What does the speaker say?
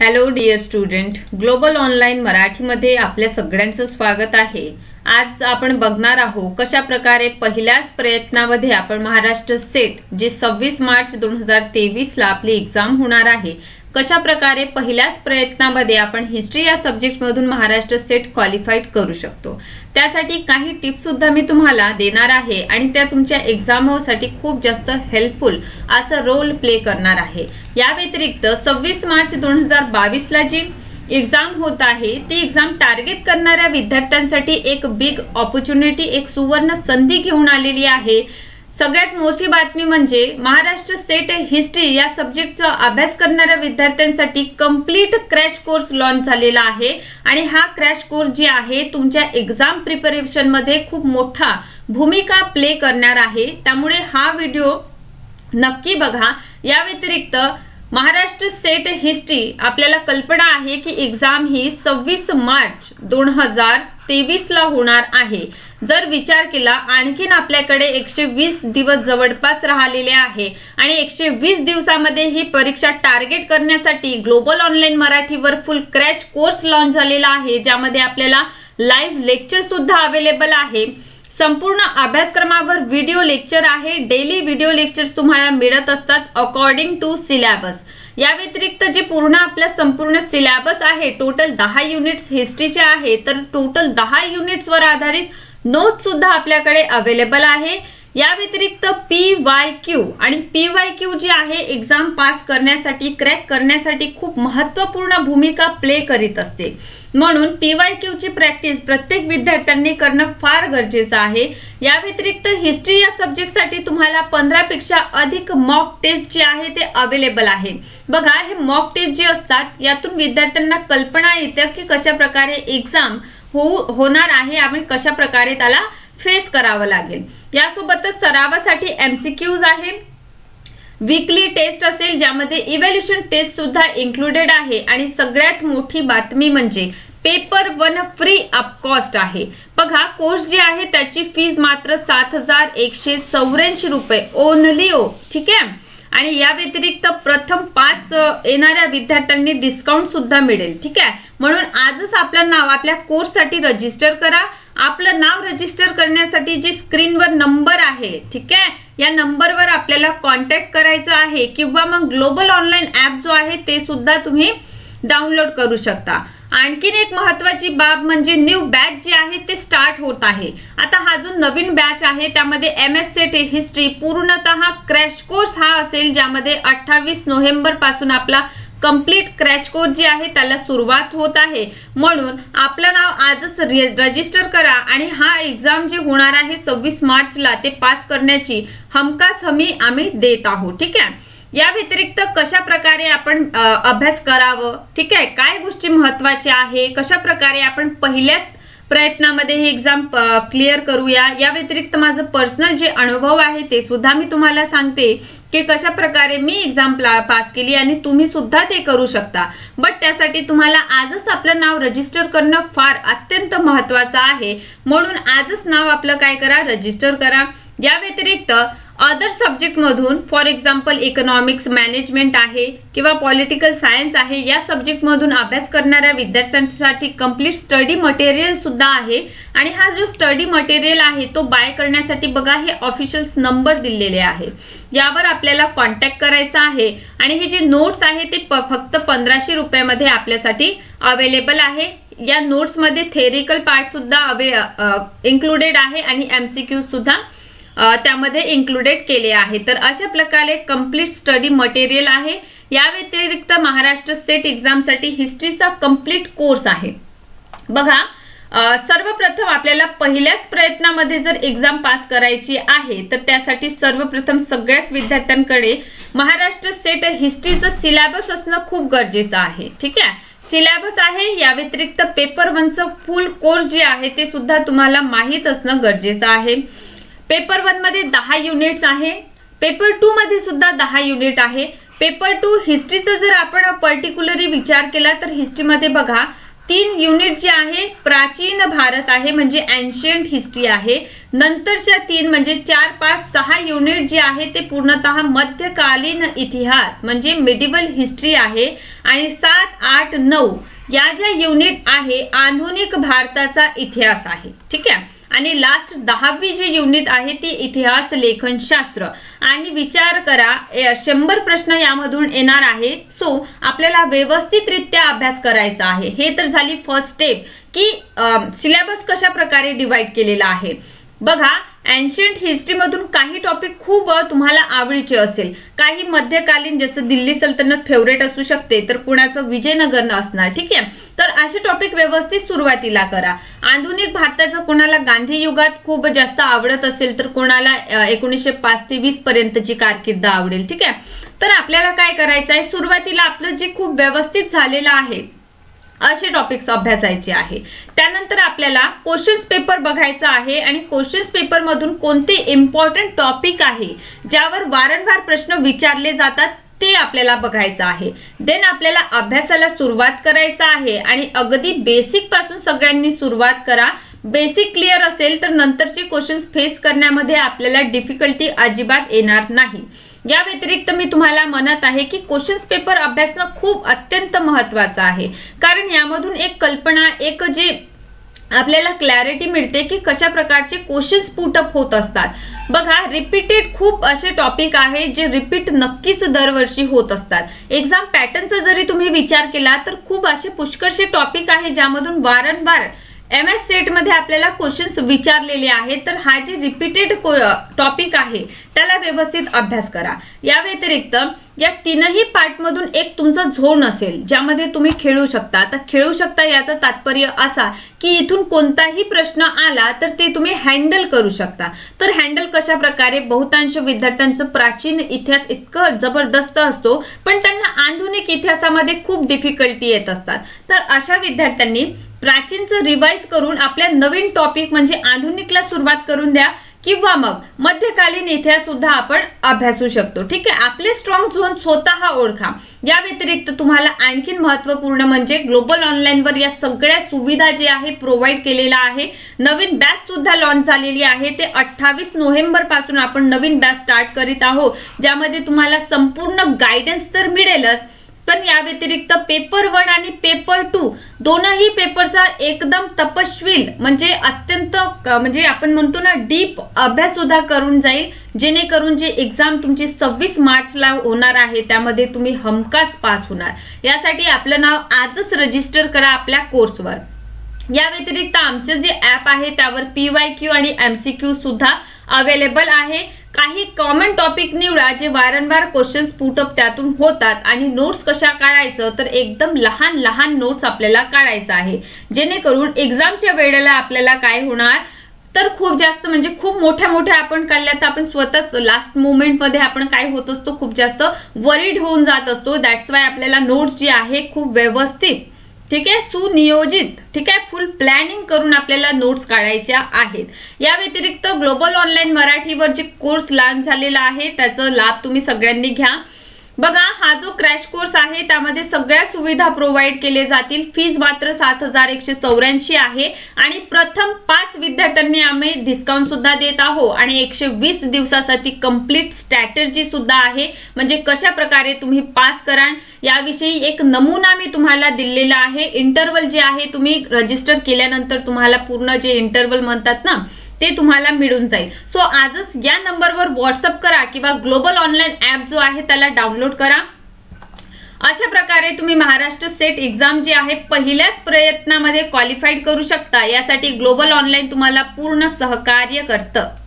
Hello dear student, global online मराठीमध्ये आपल्या सगळ्यांचं स्वागत आहे। आज आपण बघणार आहोत कशा प्रकारे पहिल्याच प्रयत्नामध्ये आपण महाराष्ट्र सेट जे 26 मार्च 2023 ला आपली एग्जाम होणार आहे, कशा प्रकारे पहिल्याच प्रयत्नामध्ये आपण हिस्ट्री या सब्जेक्ट मधून महाराष्ट्र सेट क्वालिफाईड करू शकतो, त्यासाठी काही टिप्स सुद्धा मी तुम्हाला देणार आहे आणि त्या तुमच्या एग्जामसाठी खूप जास्त हेल्पफुल असा रोल प्ले करणार आहे। या व्यतिरिक्त 26 मार्च 2022 ला जी एग्जाम होत आहे ती एग्जाम टार्गेट करणाऱ्या विद्यार्थ्यांसाठी एक बिग ऑपॉर्च्युनिटी, एक सुवर्ण संधी घेऊन आलेली आहे। सगळ्यात मोठी बातमी म्हणजे महाराष्ट्र सेट हिस्ट्री या सब्जेक्टचा अभ्यास करणाऱ्या विद्यार्थ्यांसाठी कंप्लीट क्रॅश कोर्स लॉन्च झालेला आहे आणि हा क्रॅश कोर्स जी आहे तुमच्या एग्जाम प्रिपरेशन मध्ये खूप मोठा भूमिका प्ले करणार आहे, त्यामुळे हा व्हिडिओ नक्की बघा। या व्यतिरिक्त महाराष्ट्र सेट हिस्ट्री आपल्याला कल्पना आहे की एग्जाम ही 26 मार्च 2023 ला होणार आहे। जर विचार केला आणखीन आपल्याकडे 120 दिवस जवळपास राहिलेले आहे आणि 120 दिवसांमध्ये ही परीक्षा टार्गेट करण्यासाठी ग्लोबल ऑनलाइन मराठीवर फुल क्रॅश कोर्स लॉन्च झालेला आहे, ज्यामध्ये आपल्याला लाइव लेक्चर सुद्धा अवेलेबल आहे। संपूर्ण अभ्यासक्रमावर व्हिडिओ लेक्चर आहे, डेली व्हिडिओ लेक्चर तुम्हाला मिळत असतात अकॉर्डिंग टू सिलेबस। या व्यतिरिक्त जे पूर्ण आपला संपूर्ण सिलेबस आहे टोटल 10 युनिट्स हिस्ट्रीचे आहे, तर टोटल 10 युनिट्स वर आधारित नोट्स सुद्धा आपल्याकडे अवेलेबल आहे। या व्यतिरिक्त PYQ आणि PYQ जी आहे एग्जाम पास करण्यासाठी, क्रॅक करण्यासाठी खूप महत्त्वपूर्ण भूमिका प्ले करीत असते, म्हणून PYQ ची प्रॅक्टिस प्रत्येक विद्यार्थ्यांनी करणं फार गरजेचं आहे। या व्यतिरिक्त हिस्ट्री या सब्जेक्टसाठी तुम्हाला 15 पेक्षा अधिक मॉक टेस्ट जे आहे ते अवेलेबल आहे। बघा, हे मॉक टेस्ट जे असतात यातून विद्यार्थ्यांना कल्पना येते की कशा प्रकारे एग्जाम होणार आहे, आपण कशा प्रकारे त्याला फेस करावं लागेल। यासोबतच सरावासाठी MCQs आहे, वीकली टेस्ट असेल ज्यामध्ये इव्हॅल्युएशन टेस्ट सुद्धा इन्क्लूडेड आहे आणि सगळ्यात मोठी बातमी म्हणजे पेपर 1 फ्री अप कॉस्ट आहे। बघा, कोर्स जे आहे त्याची फीज मात्र 7184 रुपये ओनली, ठीक आहे। आणि या व्यतिरिक्त प्रथम 5 येणाऱ्या विद्यार्थ्यांनी डिस्काउंट सुद्धा मिळेल, ठीक आहे। म्हणून आजच आपलं नाव आपल्या कोर्ससाठी रजिस्टर करा। आपलं नाव रजिस्टर करण्यासाठी जी स्क्रीनवर नंबर आहे, ठीक आहे, या नंबरवर आपल्याला कॉन्टॅक्ट करायचा आहे किंवा मग ग्लोबल ऑनलाइन ॲप जो आहे ते सुद्धा तुम्ही डाउनलोड करू शकता। आणखीन एक महत्त्वाची बाब म्हणजे न्यू बॅच जी आहे ते स्टार्ट होत आहे। आता हा जो नवीन बॅच आहे त्यामध्ये MSET हिस्ट्री पूर्णतः क्रॅश कोर्स हा असेल, ज्यामध्ये 28 नोव्हेंबर पासून आपला कंप्लीट क्रॅश कोर्स जी आहे त्याला सुरुवात होत आहे। म्हणून आपलं नाव आजच रजिस्टर करा आणि हा एग्जाम जे होणार आहे 26 मार्चला ते पास करण्याची हमखास हमी आम्ही देत आहोत, ठीक आहे। या व्यतिरिक्त कशा प्रकारे आपण अभ्यास करावं, ठीक आहे, काय गोष्टी महत्त्वाच्या आहे, कशा प्रकारे आपण पहिल्याच प्रयत्नामध्ये ही एग्जाम क्लिअर करूया, या व्यतिरिक्त माझं पर्सनल जे अनुभव आहे ते सुद्धा मी तुम्हाला सांगते की कशा प्रकारे मी एग्जाम पास केली आणि तुम्ही सुद्धा ते करू शकता। बट त्यासाठी तुम्हाला आजच आपलं नाव रजिस्टर करणं फार अत्यंत महत्त्वाचं आहे, म्हणून आजच नाव आपलं काय करा, रजिस्टर करा। या व्यतिरिक्त अदर सब्जेक्ट मधून फॉर एक्झाम्पल इकॉनॉमिक्स, मॅनेजमेंट आहे किंवा पॉलिटिकल सायन्स आहे, या सब्जेक्ट मधून अभ्यास करणाऱ्या विद्यार्थ्यांसाठी कंप्लीट स्टडी मटेरियल सुद्धा आहे आणि हा जो स्टडी मटेरियल आहे तो बाय करण्यासाठी बघा हे ऑफिशियल नंबर दिलेले आहे, यावर आपल्याला कॉन्टॅक्ट करायचा आहे आणि हे जे नोट्स आहे ते फक्त 1500 रुपयामध्ये आपल्यासाठी अवेलेबल आहे। या नोट्स मध्ये थेअरिकल पार्ट सुद्धा इन्क्लुडेड आहे आणि MCQ सुद्धा त्यामध्ये इन्क्लुडेड केले आहे। तर अशा प्रकारे कंप्लीट स्टडी मटेरियल आहे। या व्यतिरिक्त महाराष्ट्र सेट एक्झामसाठी हिस्ट्रीचा कंप्लीट कोर्स आहे। बघा, सर्वप्रथम आपल्याला पहिल्याच प्रयत्नामध्ये जर एग्जाम पास करायची आहे तर त्यासाठी सर्वप्रथम सगळ्याच विद्यार्थ्यांकडे महाराष्ट्र सेट हिस्ट्रीचा सिलेबस असणं खूप गरजेचं आहे, ठीक आहे। सिलेबस आहे, या व्यतिरिक्त पेपर 1 चा फुल कोर्स जे आहे ते सुद्धा तुम्हाला माहीत असणं गरजेचं आहे। पेपर 1 मध्ये 10 युनिट्स आहे, पेपर 2 मध्ये सुद्धा 10 युनिट आहे। पेपर 2 हिस्ट्रीचा जर आपण पर्टिक्युलरली विचार केला तर हिस्ट्रीमध्ये बघा तीन युनिट जे आहे प्राचीन भारत आहे म्हणजे एन्शियंट हिस्ट्री आहे, नंतरच्या तीन म्हणजे 4, 5, 6 युनिट जे आहे ते पूर्णतः मध्यकालीन इतिहास म्हणजे मिडिवल हिस्ट्री आहे आणि 7, 8, 9 या ज्या युनिट आहे आधुनिक भारताचा इतिहास आहे, ठीक आहे। आणि लास्ट 10वी जी युनिट आहे ती इतिहास लेखनशास्त्र। आणि विचार करा 100 प्रश्न यामधून येणार आहे, सो आपल्याला व्यवस्थितरित्या अभ्यास करायचा आहे। हे तर झाली फर्स्ट स्टेप की सिलेबस कशा प्रकारे डिवाइड केलेला आहे। बघा एन्शियंट हिस्ट्री मधून काही टॉपिक खूप तुम्हाला आवडीचे असेल, काही मध्यकालीन जसं दिल्ली सल्तनत फेवरेट असू शकते, तर कोणाचं विजयनगरनं असणार, ठीक आहे। तर असे टॉपिक व्यवस्थित सुरुवातीला करा। आधुनिक भारताचं कोणाला गांधी युगात खूप जास्त आवडत असेल तर कोणाला 1905 ते 1920 पर्यंतची कारकीर्द आवडेल, ठीक आहे। तर आपल्याला काय करायचं आहे, सुरुवातीला आपलं जे खूप व्यवस्थित झालेलं आहे असे टॉपिक्स अभ्यासायचे आहे। त्यानंतर आपल्याला क्वेश्चन्स पेपर बघायचा आहे आणि क्वेश्चन्स पेपर मधून कोणते इम्पॉर्टंट टॉपिक आहे ज्यावर वारंवार प्रश्न विचारले जातात ते आपल्याला बघायचं आहे। देन आपल्याला अभ्यासाला सुरुवात करायचं आहे आणि अगदी बेसिक पासून सगळ्यांनी सुरुवात करा। बेसिक क्लिअर असेल तर नंतरचे क्वेश्चन्स फेस करण्यामध्ये आपल्याला डिफिकल्टी अजिबात येणार नाही। या व्यतिरिक्त मी तुम्हाला म्हणत आहे की क्वेश्चन्स पेपर अभ्यासणं खूप अत्यंत महत्त्वाचं आहे, कारण यामधून एक कल्पना, एक जे आपल्याला क्लॅरिटी मिळते की कशा प्रकारचे क्वेश्चन्स पुट अप होत असतात। बघा रिपीटेड खूप असे टॉपिक आहे जे रिपीट नक्कीच दरवर्षी होत असतात। एक्झाम पॅटर्नचा जरी तुम्ही विचार केला तर खूप असे पुष्कळसे टॉपिक आहे ज्यामधून वारंवार MS सेट मध्ये आपल्याला क्वेश्चन्स विचारलेले आहेत। तर हा जे रिपीटेड टॉपिक आहे त्याला व्यवस्थित अभ्यास करा। या व्यतिरिक्त या तीनही पार्ट मधून एक तुमचा झोन असेल ज्यामध्ये तुम्ही खेळू शकता। आता खेळू शकता याचा तात्पर्य असा की इथून कोणताही प्रश्न आला तर ते तुम्ही हँडल करू शकता। तर हँडल कशा प्रकारे, बहुतांश विद्यार्थ्यांचं प्राचीन इतिहास इतकं जबरदस्त असतो पण त्यांना आधुनिक इतिहासामध्ये खूप डिफिकल्टी येत असतात। तर अशा विद्यार्थ्यांनी प्राचीनचं रिवाइज करून आपल्या नवीन टॉपिक म्हणजे आधुनिकला सुरुवात करून द्या किंवा मग मध्यकालीन इतिहास सुद्धा आपण अभ्यासू शकतो, ठीक आहे। आपले स्ट्रॉंग झोन स्वतः ओळखा। या व्यतिरिक्त तुम्हाला आणखी महत्त्वपूर्ण म्हणजे ग्लोबल ऑनलाईनवर या सगळ्या सुविधा जे आहे प्रोव्हाइड केलेला आहे। नवीन बॅच सुद्धा लॉन्च झालेली आहे, ते 28 नोव्हेंबर पासून आपण नवीन बॅच स्टार्ट करीत आहोत ज्यामध्ये तुम्हाला संपूर्ण गाइडन्स तर मिळेलच, पण या व्यतिरिक्त पेपर 1 आणि पेपर 2 दोनही पेपरचा एकदम तपशील म्हणजे अत्यंत म्हणजे आपण म्हणतो ना डीप अभ्यास सुद्धा करून जाईल, जेणेकरून जे एग्जाम तुमची 26 मार्चला होणार आहे त्यामध्ये तुम्ही हमखास पास होणार। यासाठी आपलं नाव आजच रजिस्टर करा आपल्या कोर्सवर। या व्यतिरिक्त आमचं जे ॲप आहे त्यावर PYQ आणि MCQ सुद्धा अवेलेबल आहे। काही कॉमन टॉपिक निवडा जे वारंवार क्वेश्चन्स पुट अप त्यातून होतात। आणि नोट्स कशा काढायचं, तर एकदम लहान लहान नोट्स आपल्याला काढायचं आहे जेणेकरून एक्झामच्या वेळेला आपल्याला काय होणार, तर खूप जास्त म्हणजे खूप मोठ्या मोठ्या आपण काढल्या तर आपण स्वतःच लास्ट मोमेंटमध्ये आपण काय होत असतो, खूप जास्त वरीड होऊन जात असतो। दॅट्स वाय आपल्याला नोट्स जे आहे खूप व्यवस्थित, ठीक आहे, सुनियोजित, ठीक आहे, फुल प्लॅनिंग करून आपल्याला नोट्स काढायच्या आहेत। या व्यतिरिक्त ग्लोबल ऑनलाईन मराठीवर जे कोर्स लॉन्च झालेला आहे त्याचा लाभ तुम्ही सगळ्यांनी घ्या। बघा हा जो क्रॅश कोर्स आहे त्यामध्ये सगळ्या सुविधा प्रोव्हाइड केले जातील। फीज मात्र 7184 आहे आणि प्रथम 5 विद्यार्थ्यांनी आम्ही डिस्काउंट सुद्धा देत आहोत आणि 120 दिवसासाठी कंप्लीट स्ट्रॅटेजी सुद्धा आहे म्हणजे कशा प्रकारे तुम्ही पास कराल याविषयी एक नमुना मी तुम्हाला दिलेला आहे। इंटरव्हल जे आहे तुम्ही रजिस्टर केल्यानंतर तुम्हाला पूर्ण जे इंटरव्हल म्हणतात ना ते तुम्हाला मिळून जाईल। सो आजच या नंबरवर व्हॉट्सअप करा किंवा ग्लोबल ऑनलाईन ॲप जो आहे त्याला डाउनलोड करा। अशा प्रकारे तुम्ही महाराष्ट्र सेट एक्झाम जी आहे पहिल्याच प्रयत्नामध्ये क्वालिफाईड करू शकता। यासाठी ग्लोबल ऑनलाईन तुम्हाला पूर्ण सहकार्य करतं।